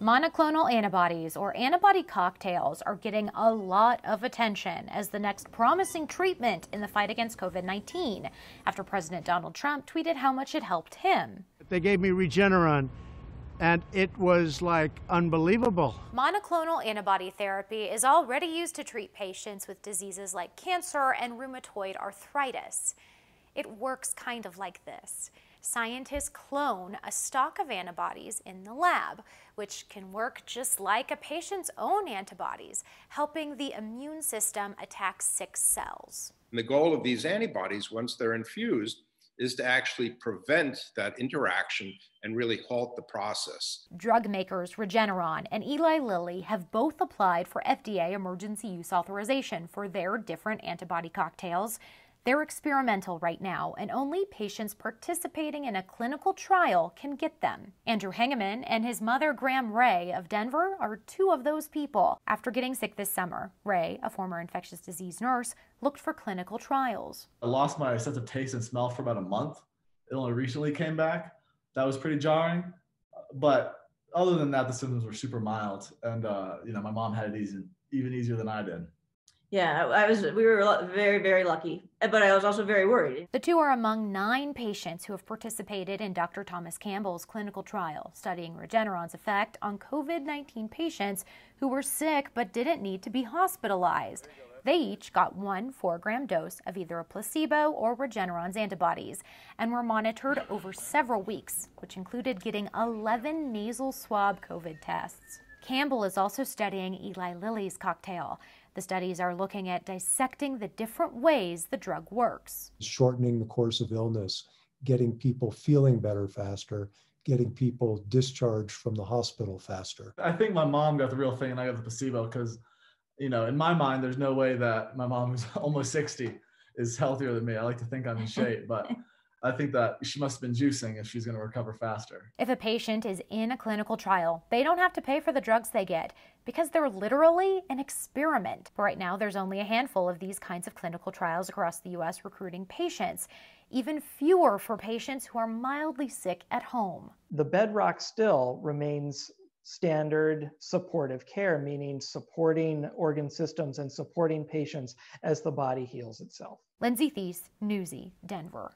Monoclonal antibodies or antibody cocktails are getting a lot of attention as the next promising treatment in the fight against COVID-19 after President Donald Trump tweeted how much it helped him. They gave me Regeneron, and it was like unbelievable. Monoclonal antibody therapy is already used to treat patients with diseases like cancer and rheumatoid arthritis. It works kind of like this. Scientists clone a stock of antibodies in the lab, which can work just like a patient's own antibodies, helping the immune system attack sick cells. And the goal of these antibodies, once they're infused, is to actually prevent that interaction and really halt the process. Drug makers Regeneron and Eli Lilly have both applied for FDA emergency use authorization for their different antibody cocktails. They're experimental right now, and only patients participating in a clinical trial can get them. Andrew Hangeman and his mother, Graham Ray of Denver, are two of those people. After getting sick this summer, Ray, a former infectious disease nurse, looked for clinical trials. I lost my sense of taste and smell for about a month. It only recently came back. That was pretty jarring. But other than that, the symptoms were super mild. And, you know, my mom had it even easier than I did. Yeah, we were very, very lucky, but I was also very worried. The two are among 9 patients who have participated in Dr. Thomas Campbell's clinical trial, studying Regeneron's effect on COVID-19 patients who were sick but didn't need to be hospitalized. They each got one 4-gram dose of either a placebo or Regeneron's antibodies and were monitored over several weeks, which included getting 11 nasal swab COVID tests. Campbell is also studying Eli Lilly's cocktail. The studies are looking at dissecting the different ways the drug works. Shortening the course of illness, getting people feeling better faster, getting people discharged from the hospital faster. I think my mom got the real thing and I got the placebo because, you know, in my mind, there's no way that my mom, who's almost 60, is healthier than me. I like to think I'm in shape, but I think that she must have been juicing if she's going to recover faster. If a patient is in a clinical trial, they don't have to pay for the drugs they get because they're literally an experiment. But right now, there's only a handful of these kinds of clinical trials across the U.S. recruiting patients, even fewer for patients who are mildly sick at home. The bedrock still remains standard supportive care, meaning supporting organ systems and supporting patients as the body heals itself. Lindsay Thies, Newsy, Denver.